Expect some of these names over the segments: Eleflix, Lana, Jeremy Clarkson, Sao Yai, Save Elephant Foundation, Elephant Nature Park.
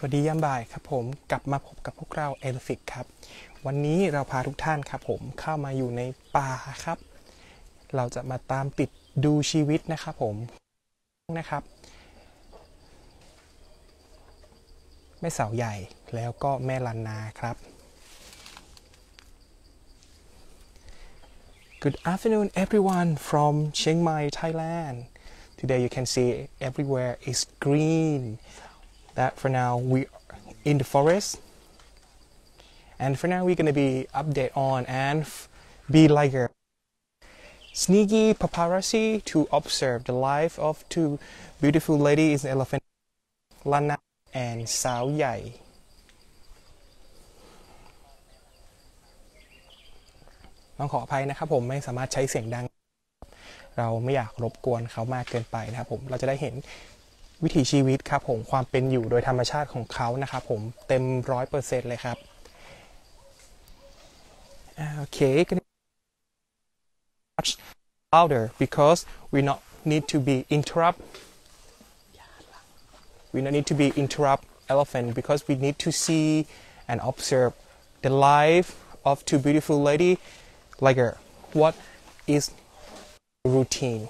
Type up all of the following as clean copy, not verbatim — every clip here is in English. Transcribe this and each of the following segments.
สวัสดียามบ่ายครับผมกลับมาพบกับพวกเรา Eleflix ครับวันนี้เราพาทุกท่านครับผมเข้ามาอยู่ในป่าครับเราจะมาตามติดดูชีวิตนะครับผมนะครับแม่สาวใหญ่แล้วก็แม่ลานาครับ Good afternoon everyone from Chiang Mai, Thailand. Today you can see everywhere is green.That for now we are in the forest, and for now we're gonna be update on and be like a sneaky paparazzi to observe the life of two beautiful ladies, elephant Lana and Sao Yai. Mong ขออภัยนะครับผมไม่สามารถใช้เสียงดังเราไม่อยากรบกวนเขามากเกินไปนะครับผมเราจะได้เห็นวิถีชีวิตครับผมความเป็นอยู่โดยธรรมชาติของเขานะครับผมเต็ม 100% เลยครับโอเค much louder because we not need to be interrupt elephant because we need to see and observe the life of two beautiful lady like her what is routine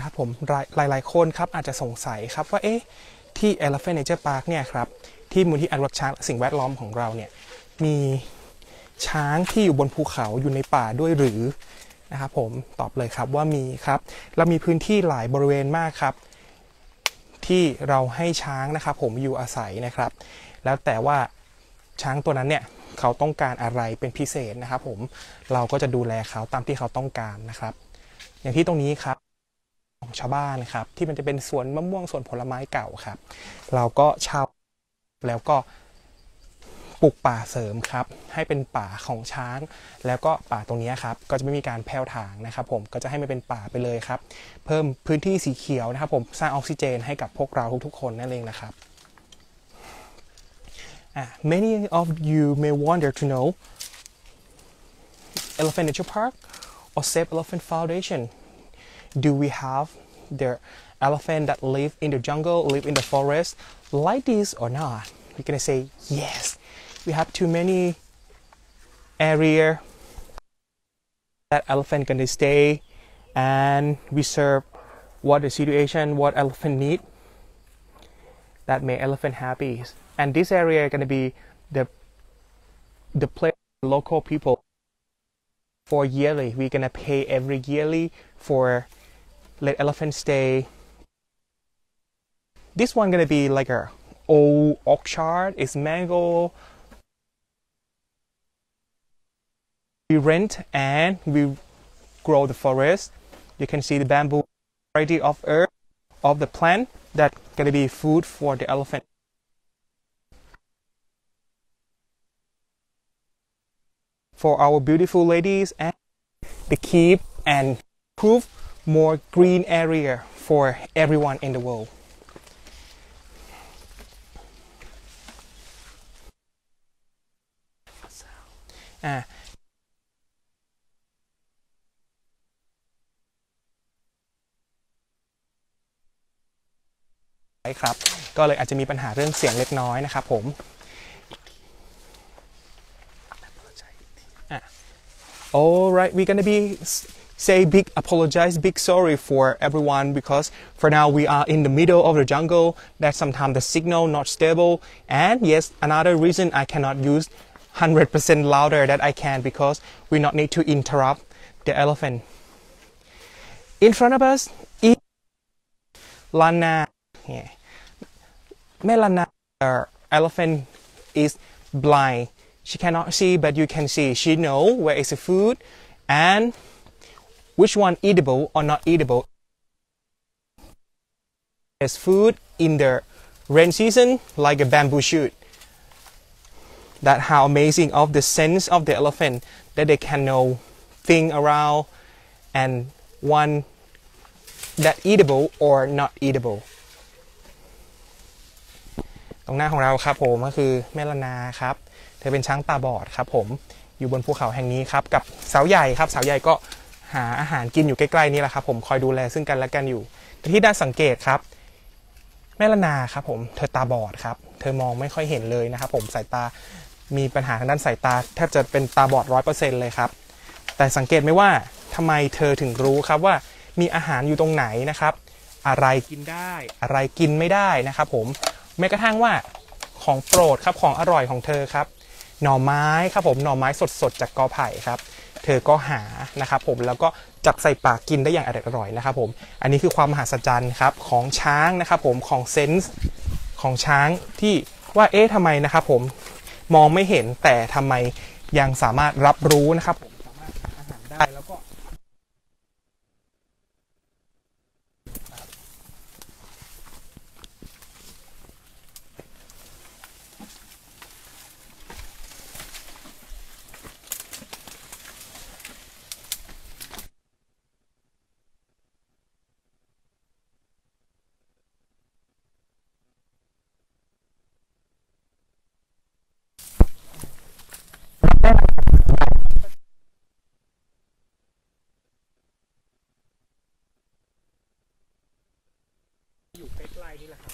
นะครับผมหลายคนครับอาจจะสงสัยครับว่าเอ๊ะที่ Elephant Nature Park เนี่ยครับที่มูลที่อนุรักษ์ช้างและสิ่งแวดล้อมของเราเนี่ยมีช้างที่อยู่บนภูเขาอยู่ในป่าด้วยหรือนะครับผมตอบเลยครับว่ามีครับเรามีพื้นที่หลายบริเวณมากครับที่เราให้ช้างนะครับผมอยู่อาศัยนะครับแล้วแต่ว่าช้างตัวนั้นเนี่ยเขาต้องการอะไรเป็นพิเศษนะครับผมเราก็จะดูแลเขาตามที่เขาต้องการนะครับอย่างที่ตรงนี้ครับของชาวบ้านครับที่มันจะเป็นสวนมะม่วงสวนผลไม้เก่าครับเราก็ชาวแล้วก็ปลูกป่าเสริมครับให้เป็นป่าของช้างแล้วก็ป่าตรงนี้ครับก็จะไม่มีการแผ่วถางนะครับผมก็จะให้มันเป็นป่าไปเลยครับเพิ่มพื้นที่สีเขียวนะครับผมสร้างออกซิเจนให้กับพวกเราทุกๆคนนั่นเองนะครับ Many of you may wonder to know Elephant Nature Park or Save Elephant Foundation Do we have the elephant that live in the jungle, live in the forest, like this or not? We're gonna say yes. We have too many area that elephant gonna stay and we serve what the situation, what elephant need. That make elephant happy. And this area gonna be the place local people for yearly. We're gonna pay every yearly for.Let elephant stay. This one gonna be like a old orchard. It's mango. We rent and we grow the forest. You can see the bamboo variety of herb of the plant that gonna be food for the elephant. For our beautiful ladies and the keep and prove.More green area for everyone in the world. Right, ครับก็เลยอาจจะมีปัญหาเรื่องเสียงเล็กน้อยนะครับผมAll right, we're gonna be.Say big apologize, big sorry for everyone because for now we are in the middle of the jungle that sometimes the signal not stable and yes another reason I cannot use 100% louder that I can because we not need to interrupt the elephant. In front of us is Lana. Yeah. Lana, the elephant is blind. She cannot see but you can see. She know where is the food and.Which one eatable or not eatable? There's food in the rain season like a bamboo shoot. That's how amazing of the sense of the elephant that they can know thing around and one that eatable or not eatable. ตรงหน้าของเราครับผมก็คือแม่ลานาครับเธอเป็นช้างตาบอดครับผมอยู่บนภูเขาแห่งนี้ครับกับสาวใหญ่ครับสาวใหญ่ก็หาอาหารกินอยู่ใกล้ๆนี่แหละครับผมคอยดูแลซึ่งกันและกันอยู่ที่ได้สังเกตครับแม่ลานาครับผมเธอตาบอดครับเธอมองไม่ค่อยเห็นเลยนะครับผมสายตามีปัญหาทางด้านสายตาแทบจะเป็นตาบอด 100% เลยครับแต่สังเกตไหมว่าทำไมเธอถึงรู้ครับว่ามีอาหารอยู่ตรงไหนนะครับอะไรกินได้อะไรกินไม่ได้นะครับผมแม้กระทั่งว่าของโปรดครับของอร่อยของเธอครับหน่อไม้ครับผมหน่อไม้สดๆจากกอไผ่ครับเธอก็หานะครับผมแล้วก็จับใส่ปากกินได้อย่างอร่อยนะครับผมอันนี้คือความมหัศจรรย์ครับของช้างนะครับผมของเซนส์ของช้างที่ว่าเอ๊ะทำไมนะครับผมมองไม่เห็นแต่ทำไมยังสามารถรับรู้นะครับผมสามารถหาอาหารได้แล้วก็อยู่ใกล้ๆนี่แหละครับ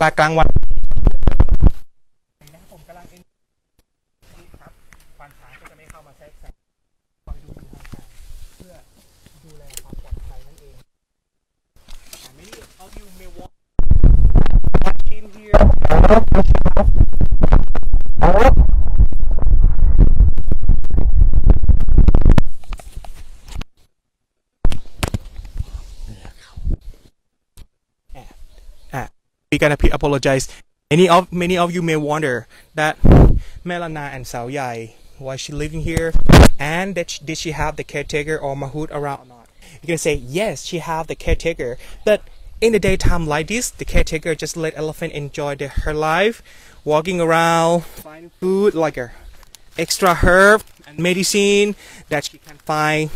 ตากลางวันผมกำลังเอ็นครับควานช้างก็จะไม่เข้ามาแทรกแซงคอยดูเพื่อดูแลความปลอดภัยนั่นเอง Many of you may walk in here we gonna apologize. Many of you may wonder that Lana and Sao Yai, was she living here, and did she have the caretaker or mahout around or not? You can say yes, she have the caretaker, but in the daytime like this, the caretaker just let elephant enjoy her life, walking around, finding food like her extra herb and medicine that she can find,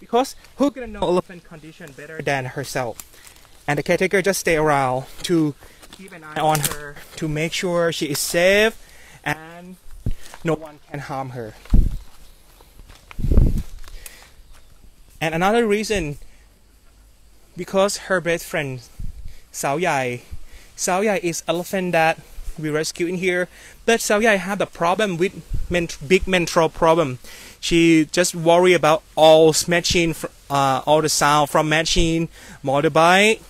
because who gonna know elephant condition better than herself? And the caretaker just stay around to keep an eye on her to make sure she is safe and no one can harm her. And another reason, because her best friend Sao Yai. Sao Yai is elephant that we rescued in here, but Sao Yai had a problem with big mental problem. She just worry about all machine, all the sound from machine, motorbike,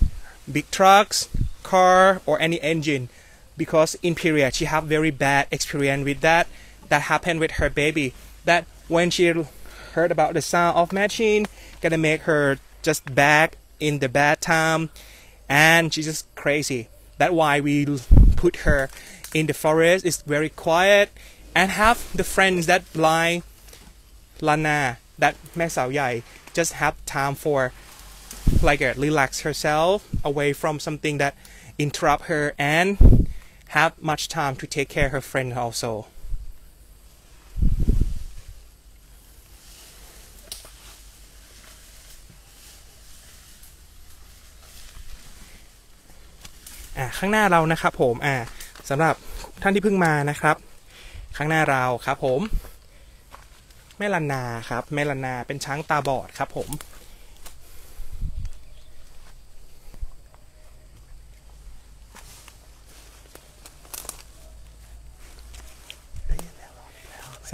big trucks, car, or any engine, because in period she have very bad experience with that. That happened with her baby. That when she heard about the sound of machine, gonna make her just back in the bad time, and she's just crazy. That's why we put her in the forest. It's very quiet, and have the friends that blind. Lana, that Mae Sao Yai, just have time for like relax herself away from something that interrupt her and have much time to take care of her friend also.ข้างหน้าเรานะครับผมสำหรับท่านที่เพิ่งมานะครับข้างหน้าเราครับผมแม่ลานาครับแม่ลานาเป็นช้างตาบอดครับผมส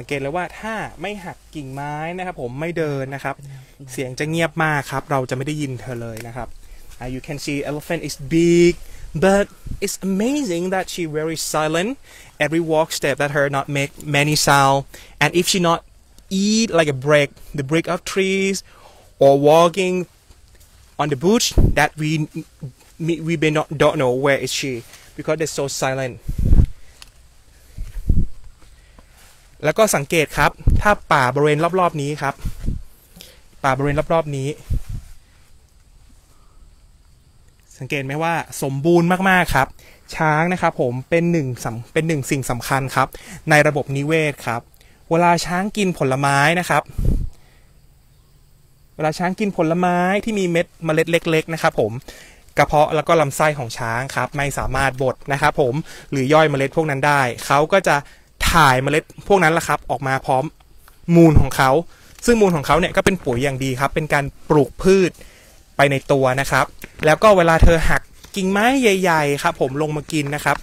ังเกตเลยว่าถ้าไม่หักกิ่งไม้นะครับผมไม่เดินนะครับเสียงจะเงียบมากครับเราจะไม่ได้ยินเธอเลยนะครับ you can see elephant is big but it's amazing that she very silent every walk step that her not make many sound and if she not eat like a break the break of trees or walking on the bush that we may not don't know where is she because they're so silent. แล้วก็สังเกตครับถ้าป่าบริเวณรอบๆนี้ครับป่าบริเวณรอบๆนี้สังเกตไหมว่าสมบูรณ์มากๆครับช้างนะครับผมเป็นหนึ่งสิ่งสำคัญครับในระบบนิเวศครับเวลาช้างกินผลไม้นะครับเวลาช้างกินผลไม้ที่มีเม็ดเมล็ดเล็กๆนะครับผม กระเพาะแล้วก็ลำไส้ของช้างครับไม่สามารถบดนะครับผมหรือย่อยเมล็ดพวกนั้นได้เขาก็จะถ่ายเมล็ดพวกนั้นละครับออกมาพร้อมมูลของเขาซึ่งมูลของเขาเนี่ยก็เป็นปุ๋ยอย่างดีครับเป็นการปลูกพืชไปในตัวนะครับแล้วก็เวลาเธอหักกิ่งไม้ใหญ่ๆครับผมลงมากินนะครับ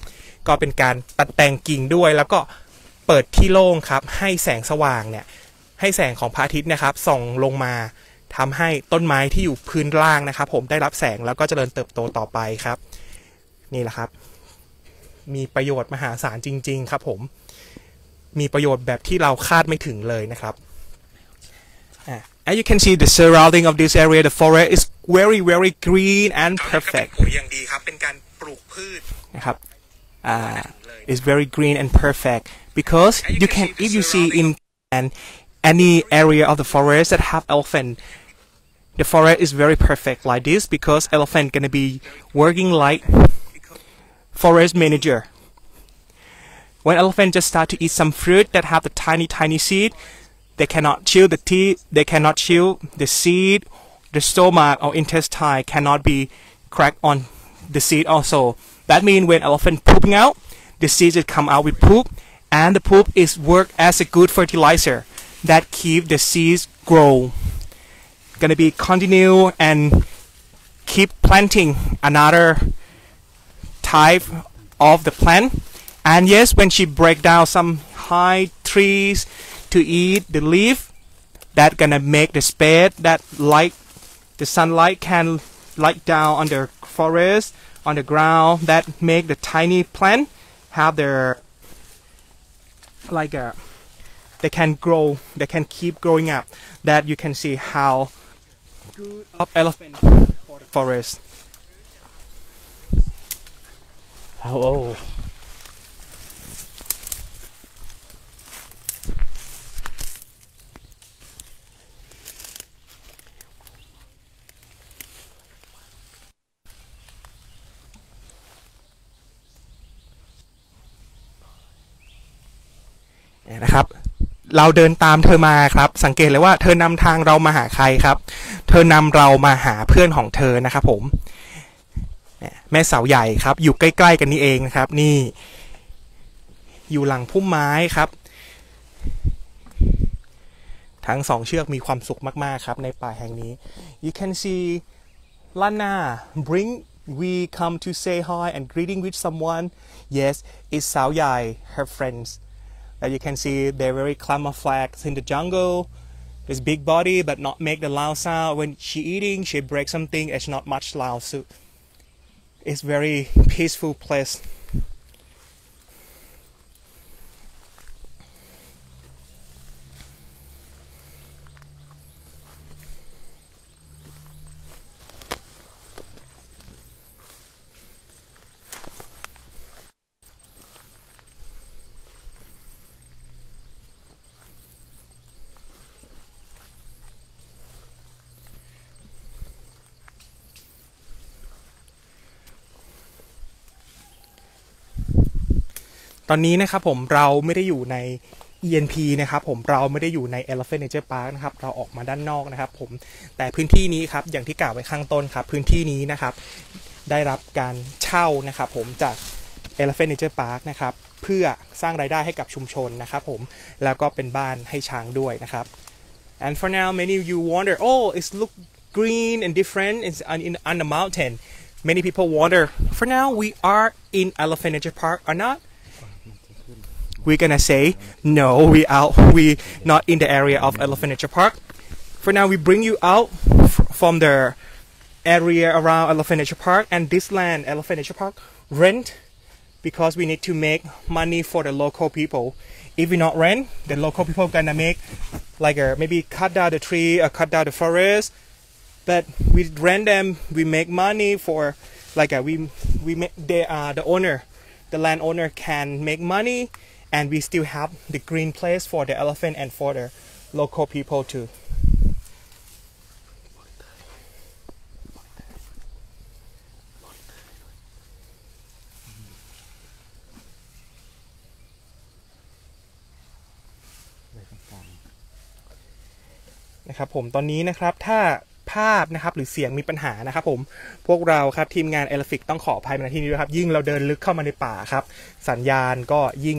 ก็เป็นการตัดแต่งกิ่งด้วยแล้วก็เปิดที่โล่งครับให้แสงสว่างเนี่ยให้แสงของพระอาทิตย์นะครับส่องลงมาทำให้ต้นไม้ที่อยู่พื้นล่างนะครับผมได้รับแสงแล้วก็เจริญเติบโตต่อไปครับนี่แหละครับมีประโยชน์มหาศาลจริงๆครับผมมีประโยชน์แบบที่เราคาดไม่ถึงเลยนะครับ As you can see the surrounding of this area the forest is very green and perfect อย่างดีครับเป็นการปลูกพืชนะครับis very green and perfect because you can if you see in any area of the forest that have elephant, the forest is very perfect like this because elephant gonna be working like forest manager. When elephant just start to eat some fruit that have the tiny seed, they cannot chew the teeth, they cannot chew the seed, the stomach or intestine cannot be cracked on the seed also. That means when elephant pooping out, the seeds that come out with poop, and the poop is work as a good fertilizer.That keep the seeds grow. Gonna be continue and keep planting another type of the plant. And yes, when she break down some high trees to eat the leaf, that gonna make the space that light, the sunlight can light down on the forest, on the ground. That make the tiny plant have their like a.They can grow. They can keep growing up. That you can see how good of elephant forest. Hello. And a cup.เราเดินตามเธอมาครับสังเกตเลยว่าเธอนำทางเรามาหาใครครับเธอนำเรามาหาเพื่อนของเธอนะครับผมแม่สาวใหญ่ครับอยู่ใกล้ๆกันนี่เองนะครับนี่อยู่หลังพุ่มไม้ครับทั้งสองเชือกมีความสุขมากๆครับในป่าแห่งนี้ You can see Lana bring we come to say hi and greeting with someone yes it's Sao Yai her friends.As you can see, they're very camouflaged in the jungle. This big body, but not make the loud sound. When she eating, she breaks something. It's not much loud, so it's very peaceful place.ตอนนี้นะครับผมเราไม่ได้อยู่ใน ENP นะครับผมเราไม่ได้อยู่ใน Elephant Nature Park นะครับเราออกมาด้านนอกนะครับผมแต่พื้นที่นี้ครับอย่างที่กล่าวไว้ข้างต้นครับพื้นที่นี้นะครับได้รับการเช่านะครับผมจาก Elephant Nature Park นะครับเพื่อสร้างรายได้ให้กับชุมชนนะครับผมแล้วก็เป็นบ้านให้ช้างด้วยนะครับ and for now many you wonder oh it's look green and different it's on the mountain many people wonder for now we are in Elephant Nature Park or not We're gonna say no. We not in the area of Elephant Nature Park. For now, we bring you out from the area around Elephant Nature Park and this land, Elephant Nature Park, rent because we need to make money for the local people. If we not rent, the local people gonna make like maybe cut down the tree or cut down the forest. But we rent them. We make money for like we make they are the owner. The landowner can make money.And we still have the green place for the elephant and for the local people too.นะครับผมตอนนี้นะครับถ้าภ าพนะครับหรือเสียงมีปัญหานะครับผมพวกเราครับทีมงาน Eleflix ต้องขออภัยในที่นี้ด้วยครับยิ่งเราเดินลึกเข้ามาในป่าครับสัญญาณก็ยิ่ง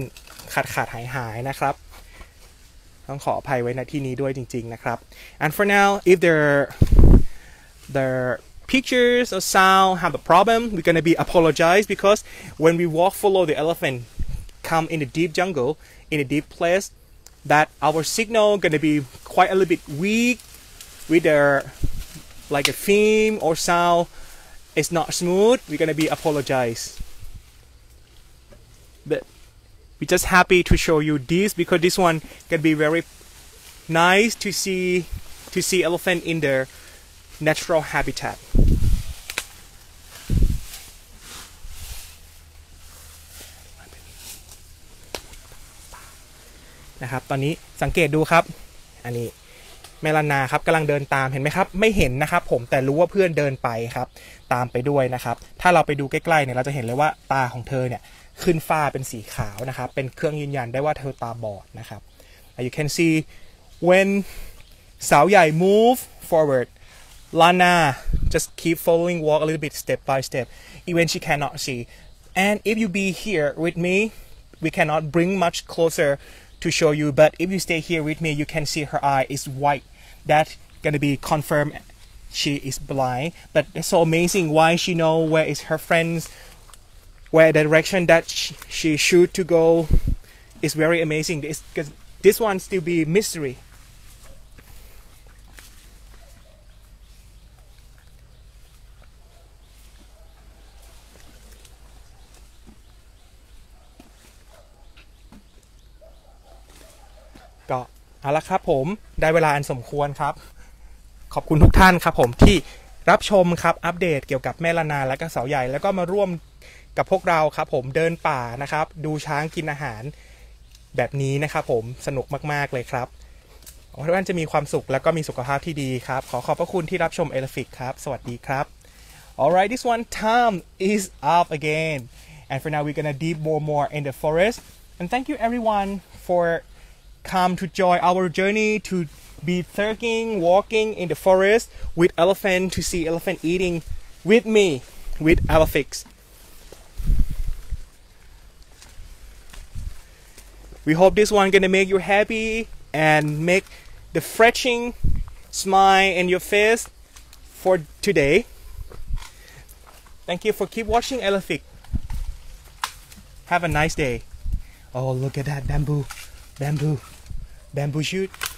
ขาดหายนะครับต้องขออภัยไว้ในที่นี้ด้วยจริงๆนะครับ and for now if the pictures or sound have a problem we're gonna be apologize because when we walk follow the elephant come in the deep jungle in a deep place that our signal gonna be quite a little bit weak with the like a theme or sound it's not smooth we're gonna be apologize but we're just happy to show you this because this one can be very nice to see elephant in their natural habitat. Now, right now, look at this. แม่ลานาครับกำลังเดินตามเห็นไหมครับไม่เห็นนะครับผมแต่รู้ว่าเพื่อนเดินไปครับตามไปด้วยนะครับถ้าเราไปดูใกล้ๆเนี่ยเราจะเห็นเลยว่าตาของเธอเนี่ยขึ้นฟ้าเป็นสีขาวนะครับเป็นเครื่องยืนยันได้ว่าเธอตาบอดนะครับ You can see when Sao Yai move forward Lana just keep following walk a little bit step by step even she cannot see and if you be here with me we cannot bring much closer to show you but if you stay here with me you can see her eye is white that's gonna be confirmed she is blind but it's so amazing why she know where is her friends where direction that she should to go is very amazing this one still be mysteryก็เอาละครับผมได้เวลาอันสมควรครับขอบคุณทุกท่านครับผมที่รับชมครับอัปเดตเกี่ยวกับแม่ลานาและก็สาวใหญ่แล้วก็มาร่วมกับพวกเราครับผมเดินป่านะครับดูช้างกินอาหารแบบนี้นะครับผมสนุกมากๆเลยครับหวังว่าทุกท่านจะมีความสุขแล้วก็มีสุขภาพที่ดีครับขอขอบพระคุณที่รับชม Eleflix ครับสวัสดีครับ alright this one time is up again and for now we're gonna deep more in the forest and thank you everyone for come to join our journey to be trekking, walking in the forest with elephant to see elephant eating with me, with Eleflix. We hope this one gonna make you happy and make the refreshing smile in your face for today. Thank you for keep watching Eleflix. Have a nice day. Oh, look at that bamboo. Bamboo shoot